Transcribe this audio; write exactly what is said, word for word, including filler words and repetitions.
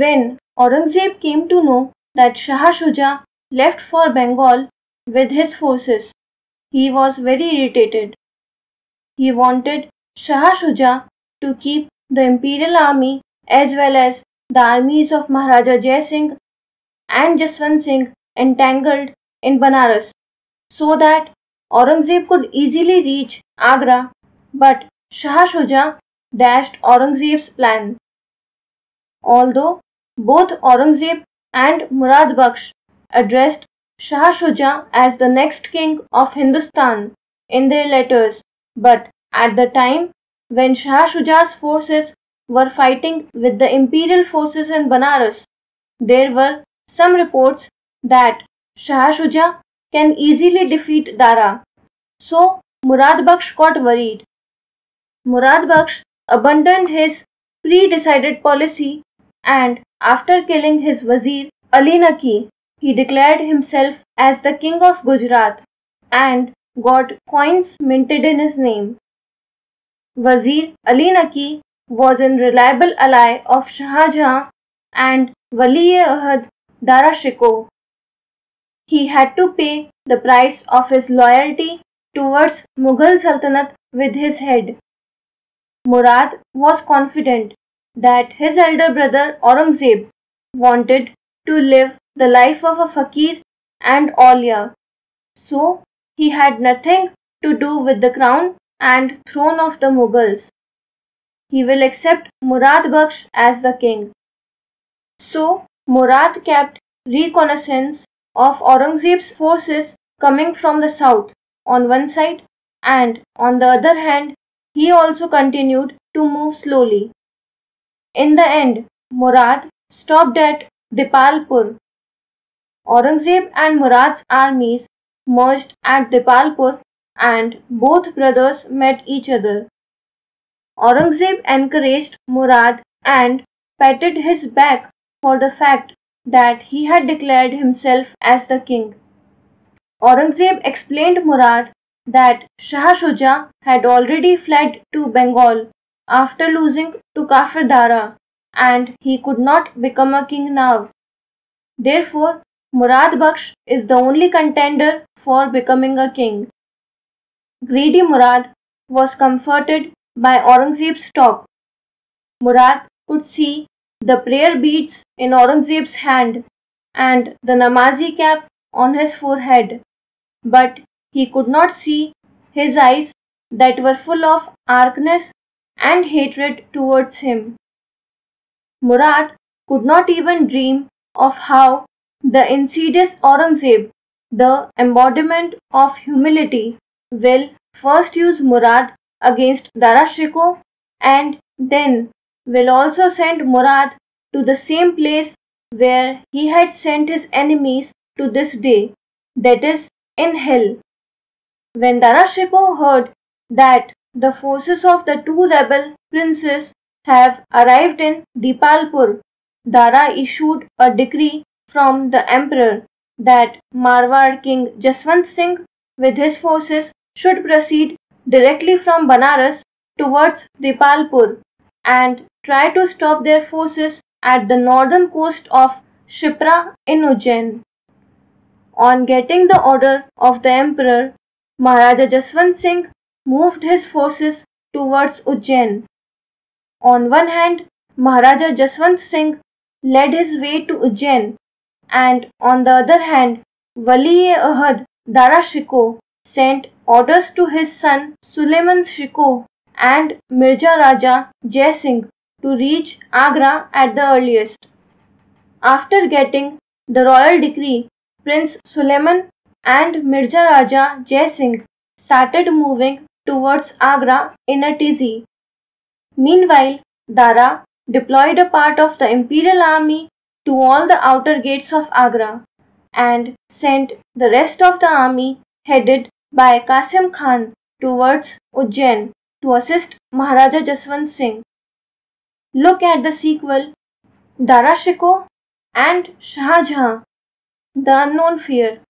When Aurangzeb came to know that Shah Shuja left for Bengal with his forces, he was very irritated. He wanted Shah Shuja to keep the imperial army as well as the armies of Maharaja Jai Singh and Jaswant Singh entangled in Banaras, so that Aurangzeb could easily reach Agra, but Shah Shuja dashed Aurangzeb's plan. Although both Aurangzeb and Murad Baksh addressed Shah Shuja as the next king of Hindustan in their letters, but at the time when Shah Shuja's forces were fighting with the imperial forces in Banaras, there were some reports that Shah Shuja can easily defeat Dara. So Murad Baksh got worried. Murad Baksh abandoned his pre-decided policy, and after killing his Wazir Ali Naki, he declared himself as the king of Gujarat and got coins minted in his name. Wazir Ali Naki was an reliable ally of Shah Jahan and Waliye Ahad Dara Shikoh. He had to pay the price of his loyalty towards Mughal Sultanate with his head. Murad was confident that his elder brother Aurangzeb wanted to live the life of a fakir and aulia, so he had nothing to do with the crown and throne of the Mughals. He will accept Murad Baksh as the king. So Murad kept reconnaissance of Aurangzeb's forces coming from the south on one side, and on the other hand, he also continued to move slowly. In the end, Murad stopped at Dipalpur. Aurangzeb and Murad's armies merged at Dipalpur, and both brothers met each other. Aurangzeb encouraged Murad and patted his back for the fact that he had declared himself as the king. Aurangzeb explained Murad that Shah Shuja had already fled to Bengal after losing to Kafr Dara, and he could not become a king now. Therefore, Murad Baksh is the only contender for becoming a king. Greedy Murad was comforted by Aurangzeb's talk. Murad could see the prayer beads in Aurangzeb's hand and the namazi cap on his forehead, but he could not see his eyes that were full of darkness and hatred towards him. Murad could not even dream of how the insidious Aurangzeb, the embodiment of humility, will first use Murad against Dara Shikoh, and then will also send Murad to the same place where he had sent his enemies to this day, that is, in hell. When Dara Shikoh heard that the forces of the two rebel princes have arrived in Dipalpur, Dara issued a decree from the emperor that Marwar King Jaswant Singh with his forces should proceed directly from Banaras towards Dipalpur and try to stop their forces at the northern coast of Shipra in Ujjain. On getting the order of the emperor, Maharaja Jaswant Singh moved his forces towards Ujjain. On one hand, Maharaja Jaswant Singh led his way to Ujjain, and on the other hand, Waliye Ahad Dara Shikoh sent orders to his son Suleiman Shikoh and Mirza Raja Jai Singh to reach Agra at the earliest. After getting the royal decree, Prince Suleiman and Mirza Raja Jai Singh started moving towards Agra in a tizzy. Meanwhile, Dara deployed a part of the imperial army to all the outer gates of Agra and sent the rest of the army headed by Qasim Khan towards Ujjain to assist Maharaja Jaswant Singh. Look at the sequel, Dara Shikoh and Shah Jahan, The Unknown Fear.